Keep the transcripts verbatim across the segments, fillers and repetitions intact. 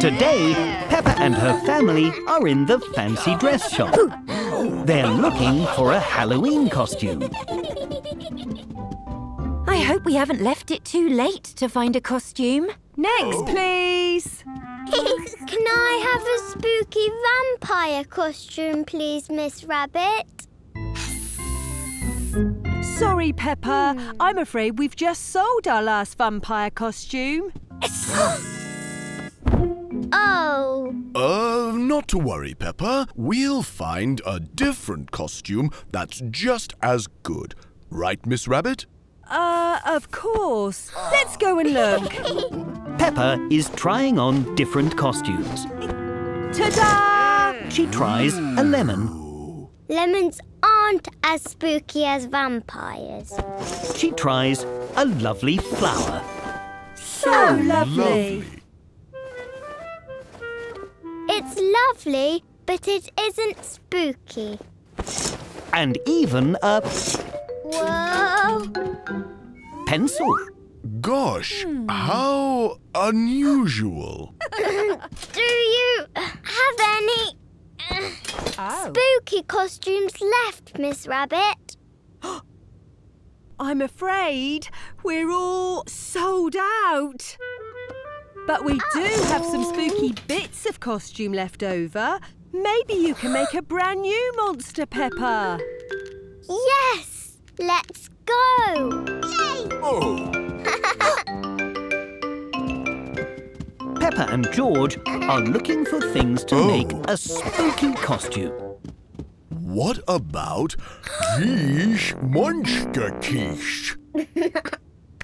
Today, Peppa and her family are in the fancy dress shop. They're looking for a Halloween costume. I hope we haven't left it too late to find a costume. Next, please. Can I have a spooky vampire costume, please, Miss Rabbit? Sorry, Peppa. Mm. I'm afraid we've just sold our last vampire costume. Oh. Uh, not to worry, Peppa. We'll find a different costume that's just as good. Right, Miss Rabbit? Uh, of course. Let's go and look. Peppa is trying on different costumes. Ta-da! She tries a lemon. Lemons aren't as spooky as vampires. She tries a lovely flower. So, so lovely. lovely. It's lovely, but it isn't spooky. And even a... Whoa! Pencil. Gosh, hmm. how unusual. Do you have any oh. spooky costumes left, Miss Rabbit? I'm afraid we're all sold out. But we do have some spooky bits of costume left over. Maybe you can make a brand new monster, Peppa. Yes! Let's go! Yay! Oh. Peppa and George are looking for things to oh. make a spooky costume. What about quiche monster quiche?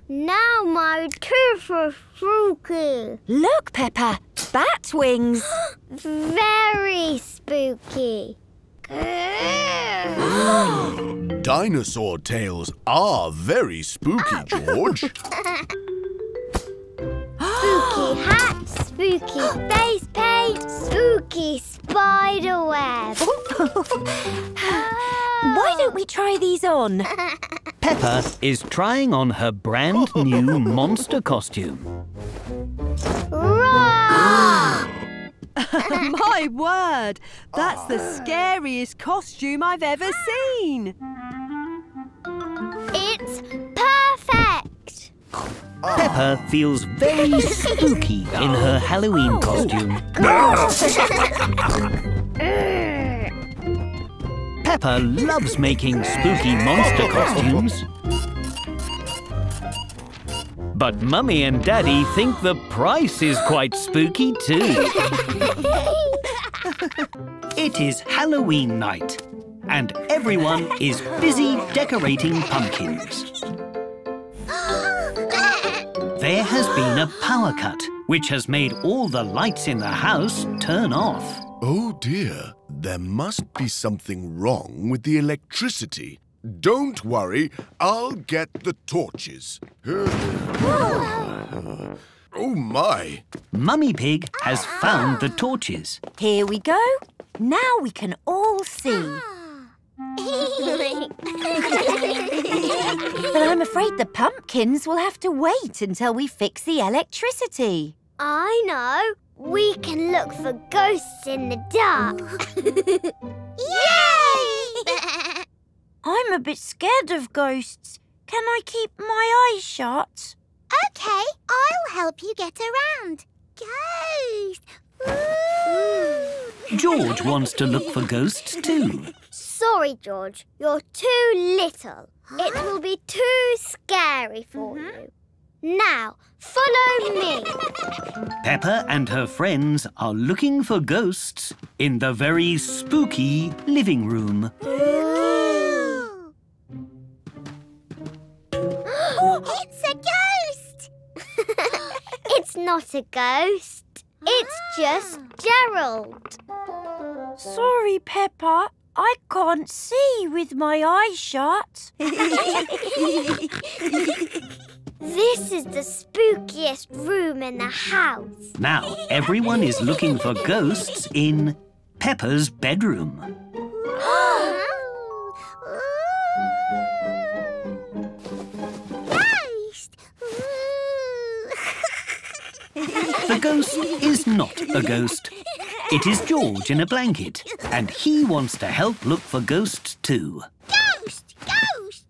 Now my teeth are spooky. Look, Peppa, bat wings. Very spooky. Dinosaur tails are very spooky, George. Spooky hat, spooky face paint, spooky spider web. Why don't we try these on? Peppa is trying on her brand new monster costume. Roar! My word! That's the scariest costume I've ever seen! It's perfect! Peppa feels very spooky in her Halloween costume. Peppa loves making spooky monster costumes. But Mummy and Daddy think the price is quite spooky too. It is Halloween night, and everyone is busy decorating pumpkins. There has been a power cut, which has made all the lights in the house turn off. Oh dear, there must be something wrong with the electricity. Don't worry, I'll get the torches. Oh my! Mummy Pig has found the torches. Here we go. Now we can all see. But I'm afraid the pumpkins will have to wait until we fix the electricity. I know. We can look for ghosts in the dark. Yay! I'm a bit scared of ghosts. Can I keep my eyes shut? OK, I'll help you get around. Ghosts! Ooh. George wants to look for ghosts too. Sorry, George. You're too little. It will be too scary for mm-hmm. you. Now, follow me. Peppa and her friends are looking for ghosts in the very spooky living room. Ooh. Oh, it's a ghost! It's not a ghost. It's just Gerald. Sorry, Peppa. I can't see with my eyes shut. This is the spookiest room in the house. Now, everyone is looking for ghosts in Peppa's bedroom. Ghost! The ghost is not a ghost. It is George in a blanket, and he wants to help look for ghosts too. Ghost! Ghost!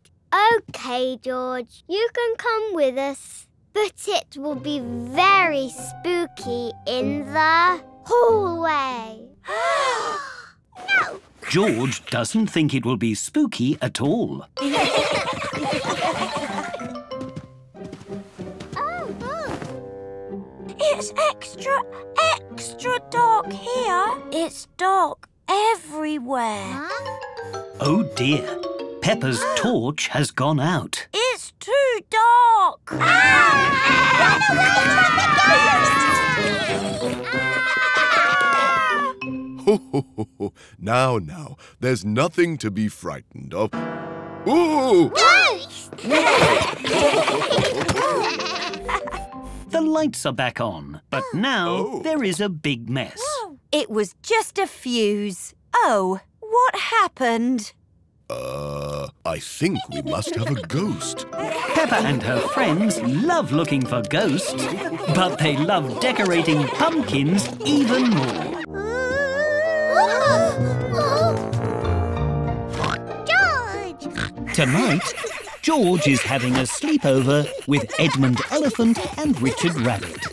OK, George, you can come with us, but it will be very spooky in the hallway. No! George doesn't think it will be spooky at all. It's extra, extra dark here. It's dark everywhere. Huh? Oh, dear. Peppa's torch has gone out. It's too dark. Ah! Ah! Run away from the ghost! Ah! Ho, ho, ho, ho. Now, now, there's nothing to be frightened of. Ooh! The lights are back on, but now oh. there is a big mess. It was just a fuse. Oh, what happened? Uh, I think we must have a ghost. Peppa and her friends love looking for ghosts, but they love decorating pumpkins even more. George! Tonight, George is having a sleepover with Edmund Elephant and Richard Rabbit.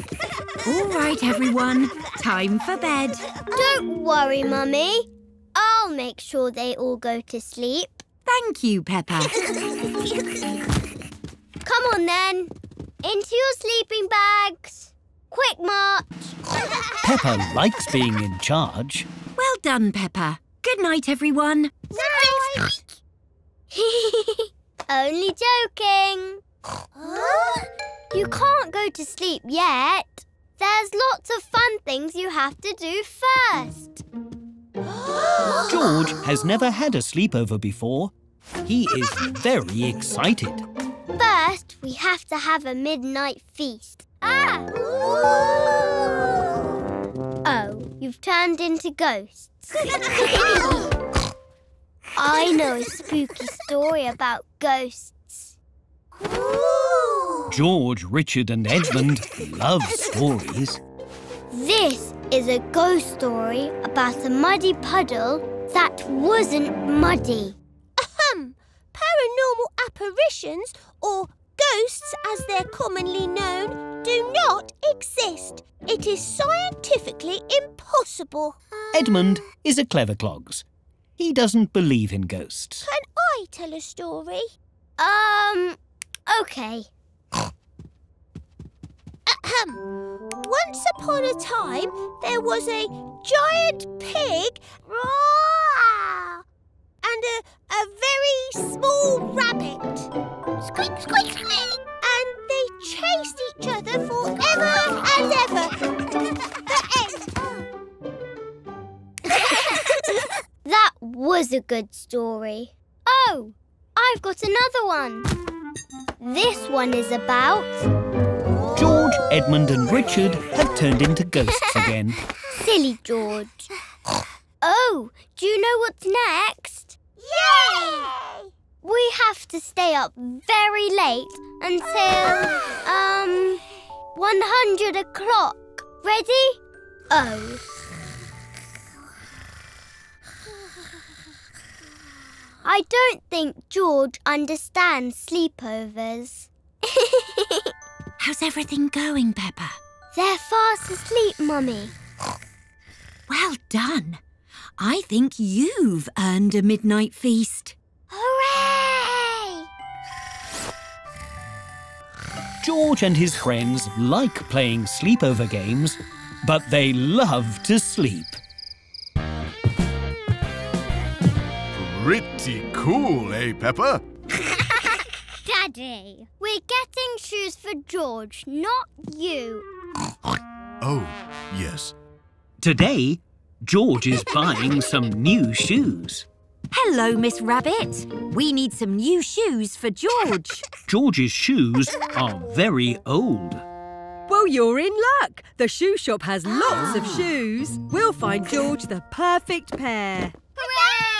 All right, everyone. Time for bed. Don't worry, Mummy. I'll make sure they all go to sleep. Thank you, Peppa. Come on, then. Into your sleeping bags. Quick march. Peppa likes being in charge. Well done, Peppa. Good night, everyone. Night. Only joking. Huh? You can't go to sleep yet. There's lots of fun things you have to do first. George has never had a sleepover before. He is very excited. First, we have to have a midnight feast. Ah! Oh, you've turned into ghosts. I know a spooky story about ghosts. Ooh. George, Richard and Edmund love stories. This is a ghost story about a muddy puddle that wasn't muddy. Ahem! Paranormal apparitions, or ghosts as they're commonly known, do not exist. It is scientifically impossible. Edmund is a clever clogs. He doesn't believe in ghosts. Can I tell a story? Um, OK. Ahem. Once upon a time, there was a giant pig and a, a very small rabbit. Squeak, squeak, squeak. And they chased each other forever and ever. The end. That was a good story. Oh, I've got another one. This one is about... George, Edmund and Richard have turned into ghosts again. Silly George. Oh, do you know what's next? Yay! We have to stay up very late until, um, one hundred o'clock. Ready? Oh. I don't think George understands sleepovers. How's everything going, Peppa? They're fast asleep, Mummy. Well done. I think you've earned a midnight feast. Hooray! George and his friends like playing sleepover games, but they love to sleep. Pretty cool, eh, Peppa? Daddy, we're getting shoes for George, not you. Oh, yes. Today, George is buying some new shoes. Hello, Miss Rabbit. We need some new shoes for George. George's shoes are very old. Well, you're in luck. The shoe shop has lots of shoes. We'll find George the perfect pair. Hooray!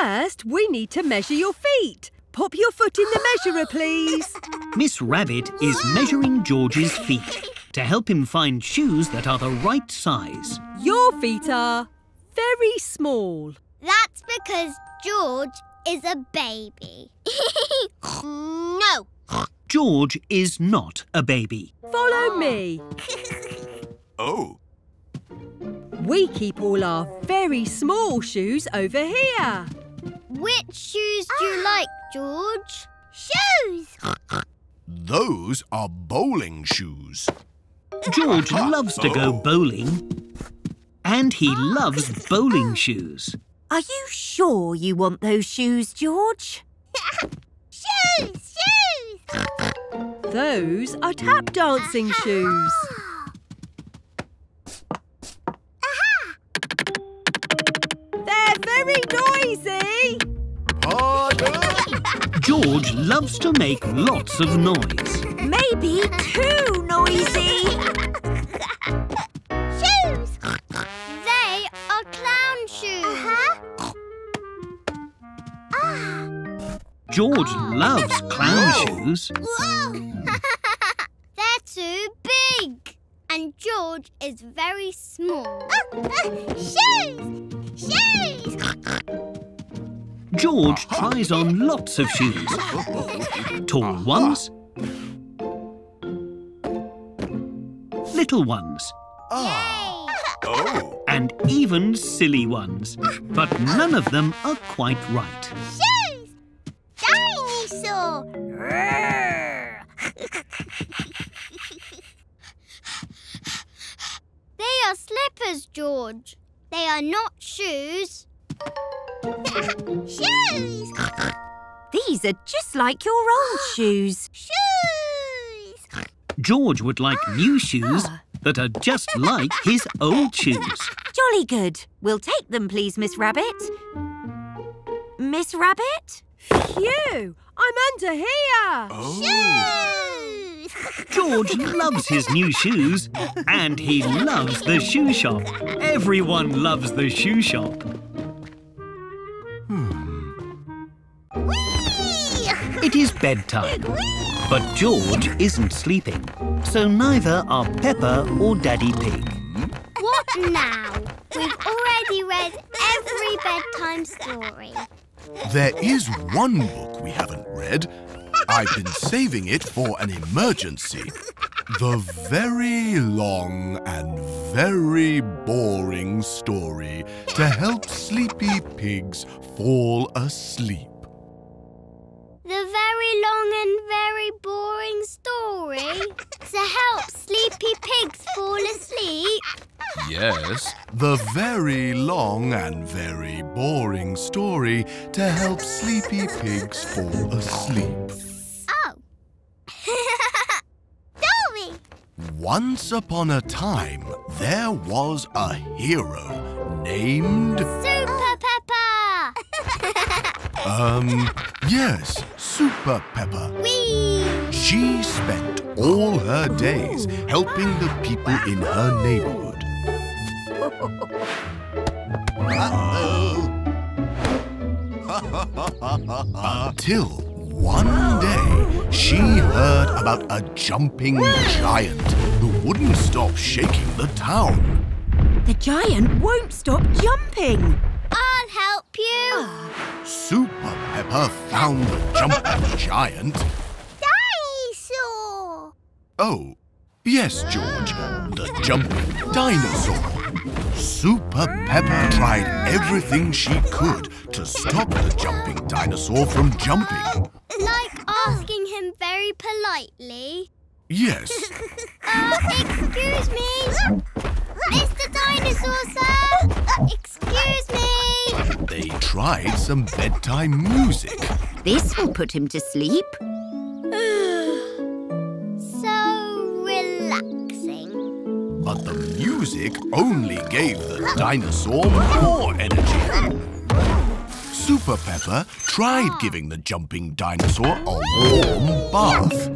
First, we need to measure your feet. Pop your foot in the measurer, please. Miss Rabbit is measuring George's feet. to help him find shoes that are the right size. Your feet are very small. That's because George is a baby. No. George is not a baby. Follow me. Oh. We keep all our very small shoes over here. Which shoes do you like, George? Shoes! Those are bowling shoes. George loves to go bowling. And he loves bowling shoes. Are you sure you want those shoes, George? Shoes! Shoes! Those are tap dancing shoes. They're very noisy! George loves to make lots of noise. Maybe too noisy! Shoes! They are clown shoes. Uh-huh. Ah. George oh. loves clown Whoa. shoes. Whoa. They're too big. And George is very small. Uh, uh, shoes! Shoes! George tries on lots of shoes. Tall ones. Little ones. Oh. And even silly ones. But none of them are quite right. Shoes! Dinosaur! They are slippers, George. They are not shoes. Shoes! These are just like your old shoes. Shoes! George would like new shoes that are just like his old shoes. Jolly good. We'll take them, please, Miss Rabbit. Miss Rabbit? Phew! I'm under here! Oh. Shoes! George loves his new shoes and he loves the shoe shop. Everyone loves the shoe shop. Hmm. Whee! It is bedtime, Whee! But George isn't sleeping, so neither are Peppa or Daddy Pig. What now? We've already read every bedtime story. There is one book we haven't read. I've been saving it for an emergency. The very long and very boring story to help sleepy pigs fall asleep. The very long and very boring story to help sleepy pigs fall asleep? Yes, the very long and very boring story to help sleepy pigs fall asleep. Oh. Once upon a time, there was a hero named... Super Peppa! um, yes, Super Peppa. Whee! She spent all her days helping the people in her neighbourhood. Uh-oh. Until... one day, she heard about a jumping giant who wouldn't stop shaking the town. The giant won't stop jumping. I'll help you. Super Peppa found the jumping giant. Dinosaur! Oh, yes, George, the jumping dinosaur. Super Peppa tried everything she could to stop the jumping dinosaur from jumping. Like asking him very politely? Yes. Uh, excuse me. Mister Dinosaur, sir. Excuse me. They tried some bedtime music. This will put him to sleep. So relaxing. But the music only gave the dinosaur more energy. Super Peppa tried giving the jumping dinosaur a warm bath.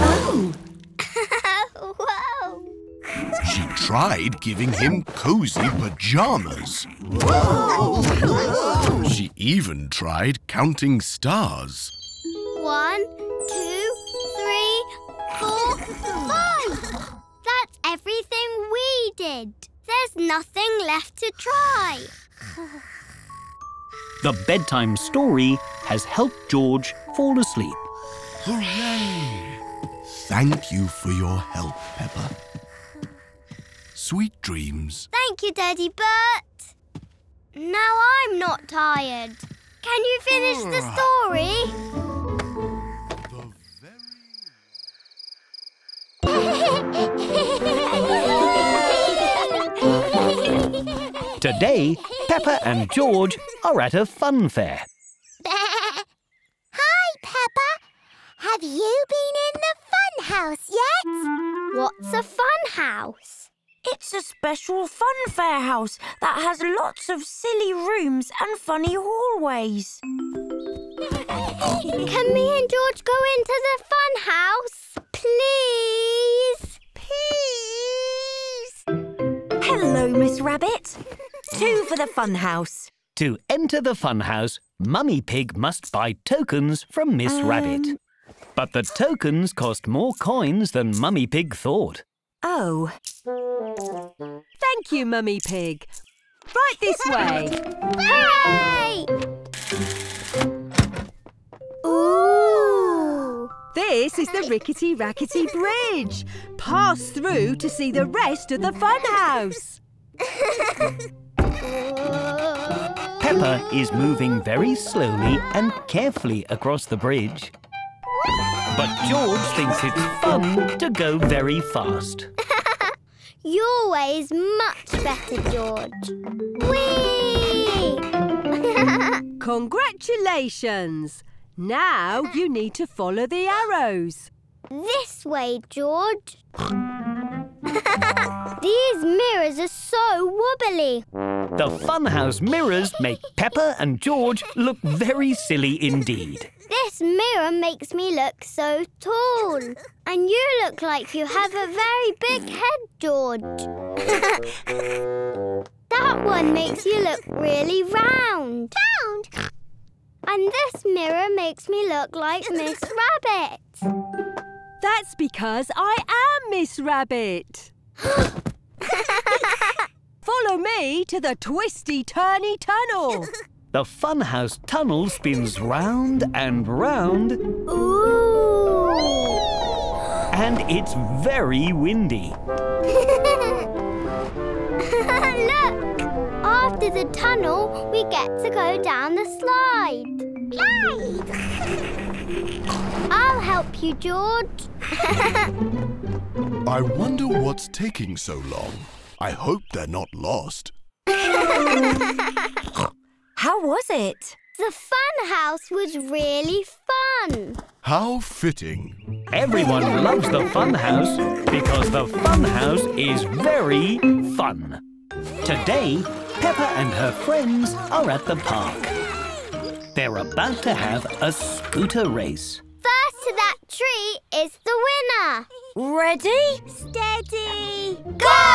Oh! Whoa! She tried giving him cozy pajamas. Whoa! She even tried counting stars. One, two, three, four, five! everything we did. There's nothing left to try. The bedtime story has helped George fall asleep. Hooray! Thank you for your help, Peppa. Sweet dreams. Thank you, Daddy Bert. Now I'm not tired. Can you finish the story? The very... Today, Peppa and George are at a fun fair. Hi, Peppa. Have you been in the fun house yet? What's a fun house? It's a special fun fair house that has lots of silly rooms and funny hallways. Can me and George go into the fun house, please? Please. Hello, Miss Rabbit. Two for the fun house. To enter the fun house, Mummy Pig must buy tokens from Miss um... Rabbit. But the tokens cost more coins than Mummy Pig thought. Oh. Thank you, Mummy Pig. Right this way. Hooray! Ooh! This is the Rickety Rackety Bridge. Pass through to see the rest of the fun house. Peppa is moving very slowly and carefully across the bridge. But George thinks it's fun to go very fast. Your way is much better, George. Whee! Congratulations! Now you need to follow the arrows. This way, George. These mirrors are so wobbly. The funhouse mirrors make Peppa and George look very silly indeed. This mirror makes me look so tall. And you look like you have a very big head, George. That one makes you look really round. Round! And this mirror makes me look like Miss Rabbit. That's because I am Miss Rabbit. Follow me to the twisty, turny tunnel. The funhouse tunnel spins round and round. Ooh! And it's very windy. Look! After the tunnel, we get to go down the slide. Slide! I'll help you, George. I wonder what's taking so long. I hope they're not lost. How was it? The fun house was really fun. How fitting. Everyone loves the fun house because the fun house is very fun. Today, Peppa and her friends are at the park. They're about to have a scooter race. First to that tree is the winner. Ready? Steady. Go!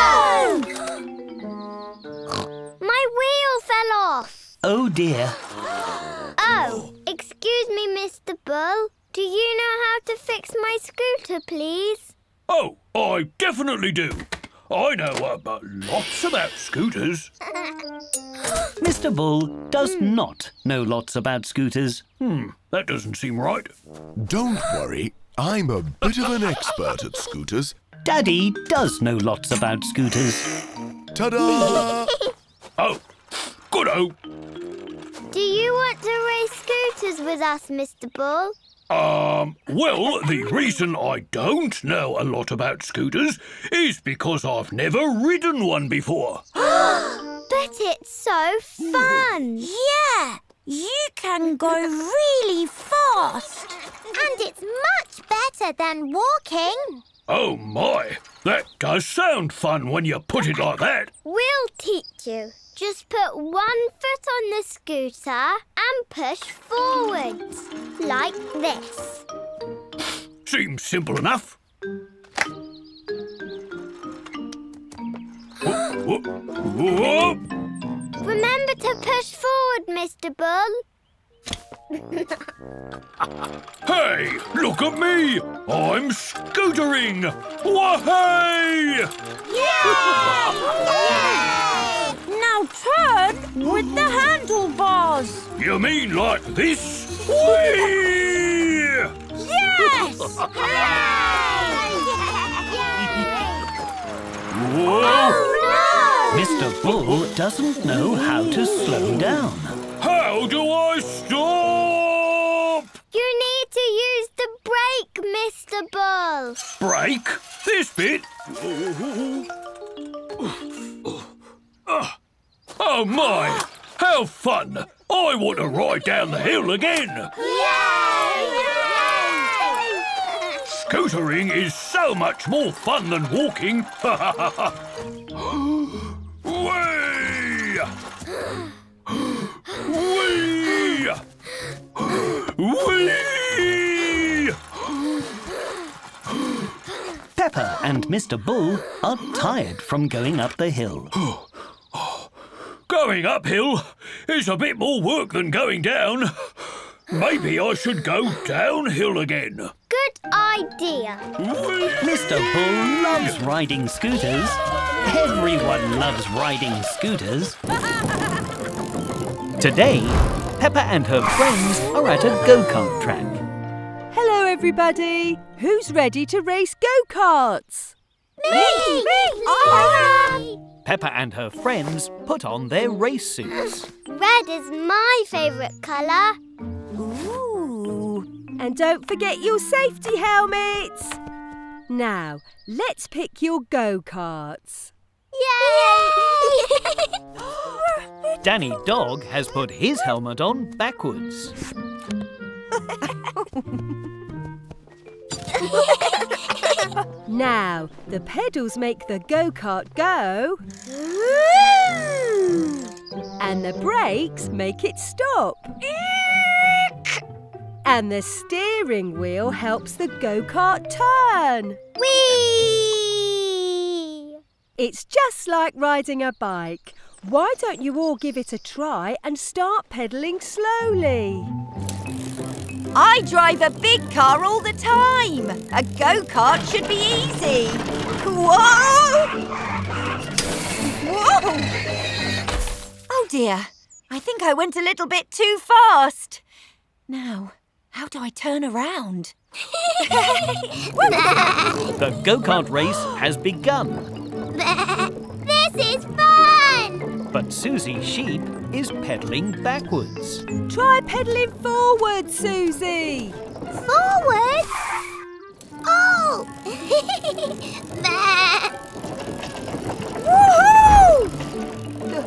My wheel fell off. Oh, dear. Oh, excuse me, Mister Bull. Do you know how to fix my scooter, please? Oh, I definitely do. I know uh, lots about scooters. Mister Bull does hmm. not know lots about scooters. Hmm, that doesn't seem right. Don't worry. I'm a bit of an expert at scooters. Daddy does know lots about scooters. Ta-da! Oh. Good-o. Do you want to race scooters with us, Mister Bull? Um, well, the reason I don't know a lot about scooters is because I've never ridden one before. But it's so fun. Yeah, you can go really fast. And it's much better than walking. Oh, my. That does sound fun when you put it like that. We'll teach you. Just put one foot on the scooter and push forwards, like this. Seems simple enough. whoa, whoa, whoa. Remember to push forward, Mister Bull. Hey, look at me! I'm scootering! Wahey! Yeah! Now turn with the handlebars. You mean like this? Whee! Yes! Hooray! Whoa! Oh, no! Mister Bull doesn't know how to slow down. How do I stop? You need to use the brake, Mister Bull. Brake? This bit? Oh my! How fun! I want to ride down the hill again. Yay! Yay! Scootering is so much more fun than walking. Whee! Whee! Whee! Peppa and Mister Bull are tired from going up the hill. Going uphill is a bit more work than going down. Maybe I should go downhill again. Good idea. Whee! Mister Bull loves riding scooters. Everyone loves riding scooters. Today, Peppa and her friends are at a go-kart track. Hello, everybody. Who's ready to race go-karts? Me! Me! Me! I am! Peppa and her friends put on their race suits. Red is my favourite colour. Ooh! And don't forget your safety helmets. Now, let's pick your go-karts. Yay! Danny Dog has put his helmet on backwards. Now, the pedals make the go-kart go. And the brakes make it stop. And the steering wheel helps the go-kart turn. Whee! It's just like riding a bike. Why don't you all give it a try and start pedalling slowly? I drive a big car all the time. A go-kart should be easy. Whoa! Whoa! Oh dear, I think I went a little bit too fast. Now, how do I turn around? The go-kart race has begun. This is fun! But Susie Sheep is pedalling backwards. Try pedalling forward, Susie. Forward? Oh! Woohoo!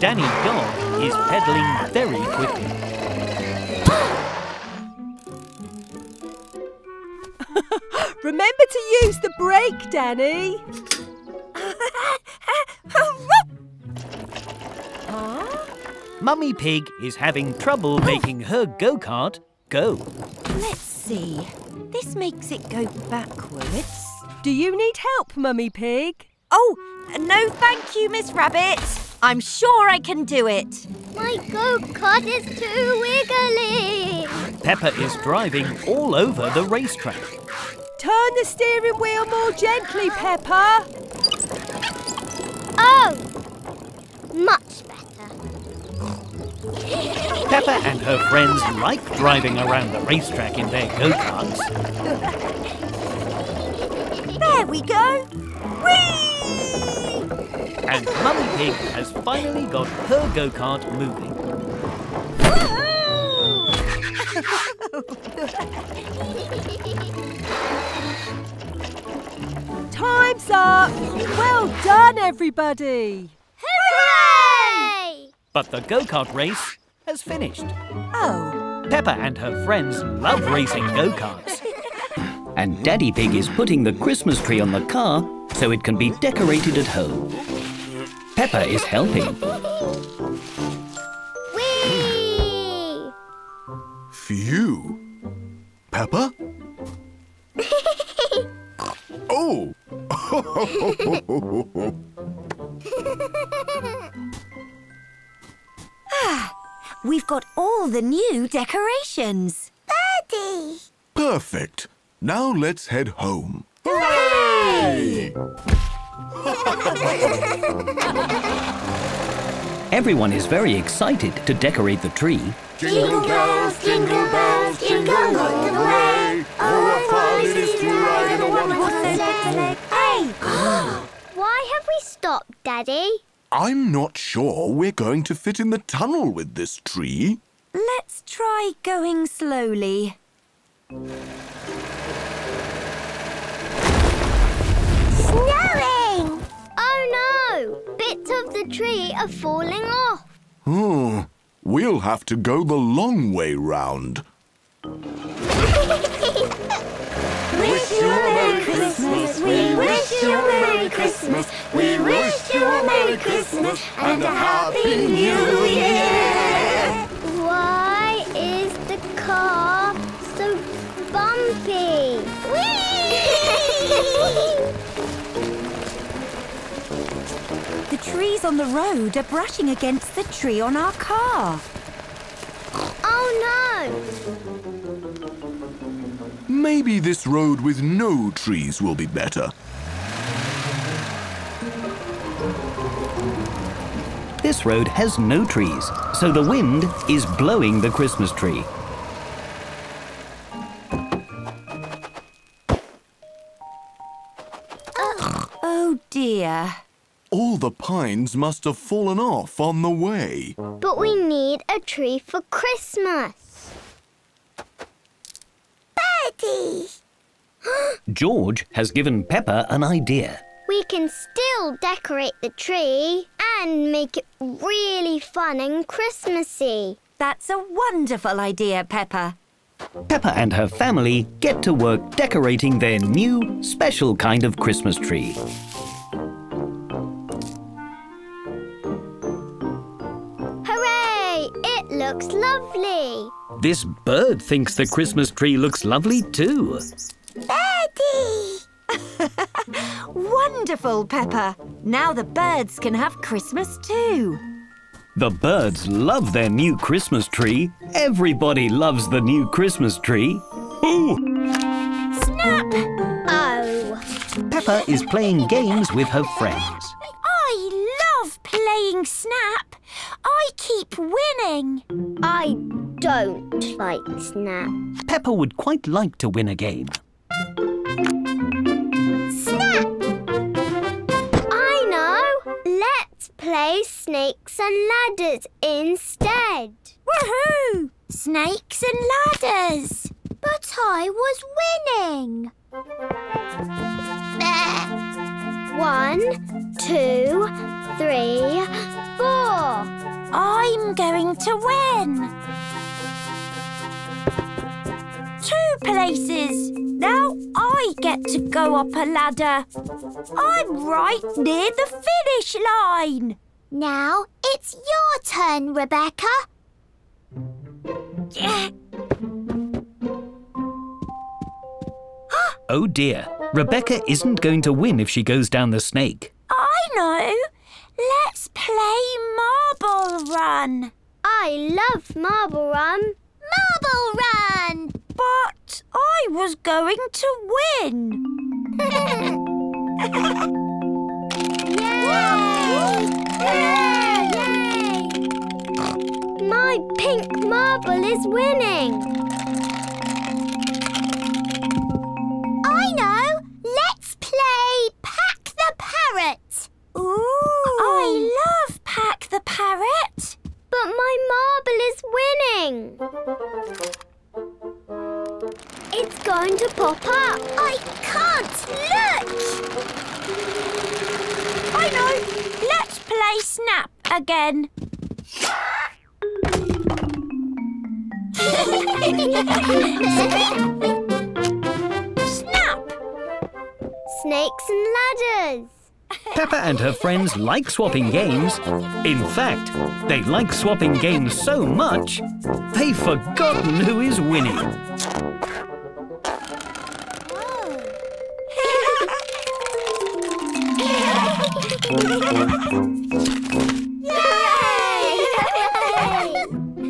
Danny Dog is pedalling very quickly. Remember to use the brake, Danny. Huh? Mummy Pig is having trouble making her go-kart go. Let's see. This makes it go backwards. Do you need help, Mummy Pig? Oh, no thank you, Miss Rabbit. I'm sure I can do it. My go-kart is too wiggly. Peppa is driving all over the racetrack. Turn the steering wheel more gently, Peppa. Oh! Much better. Peppa and her friends like driving around the racetrack in their go-karts. There we go! Whee! And Mummy Pig has finally got her go-kart moving. Woohoo! Time's up! Well done, everybody! Hooray! But the go-kart race has finished. Oh. Peppa and her friends love racing go-karts. And Daddy Pig is putting the Christmas tree on the car so it can be decorated at home. Peppa is helping. Whee! Phew. Peppa? Oh! Ah, We've got all the new decorations. Bertie! Perfect. Now let's head home. Hooray! Everyone is very excited to decorate the tree. Jingle bells, jingle bells, jingle all the way. Oh, what fun it is to ride in a wonderful sleigh. Hey! Why have we stopped, Daddy? I'm not sure we're going to fit in the tunnel with this tree. Let's try going slowly. Snowing! Oh no! Bits of the tree are falling off. Hmm. We'll have to go the long way round. Wish you a Merry Christmas, we wish you a Merry Christmas, we wish you a Merry Christmas and a Happy New Year! Why is the car so bumpy? Whee! The trees on the road are brushing against the tree on our car. Oh no! Maybe this road with no trees will be better. This road has no trees, so the wind is blowing the Christmas tree. Oh, oh dear. All the pines must have fallen off on the way. But we need a tree for Christmas. George has given Peppa an idea. We can still decorate the tree and make it really fun and Christmassy. That's a wonderful idea, Peppa. Peppa and her family get to work decorating their new special kind of Christmas tree. Hooray! It looks lovely. This bird thinks the Christmas tree looks lovely too. Birdie! Wonderful, Peppa. Now the birds can have Christmas too. The birds love their new Christmas tree. Everybody loves the new Christmas tree. Ooh! Snap! Oh! Peppa is playing games with her friends. I love playing Snap. I keep winning. I don't like Snap. Peppa would quite like to win a game. Snap! I know. Let's play Snakes and Ladders instead. Woohoo! Snakes and Ladders. But I was winning. One, two, three, four. I'm going to win. Two places. Now I get to go up a ladder. I'm right near the finish line. Now it's your turn, Rebecca. Yeah. Oh dear, Rebecca isn't going to win if she goes down the snake. I know. Let's play Marble Run. I love Marble Run. Marble Run! But I was going to win. Yay! Yay! Yay! My pink marble is winning. I know. Let's play Pack the Parrot. Ooh! I love Pack the Parrot. But my marble is winning. It's going to pop up. I can't look! I know. Let's play Snap again. Snap! Snakes and Ladders. Peppa and her friends like swapping games. In fact, they like swapping games so much, they've forgotten who is winning. Yay!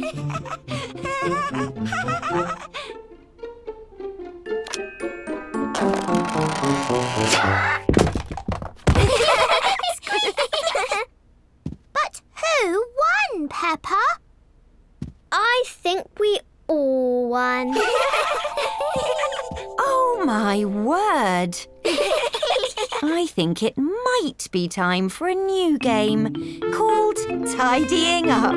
Yay! Peppa? I think we all won. Oh, my word. I think it might be time for a new game called Tidying Up.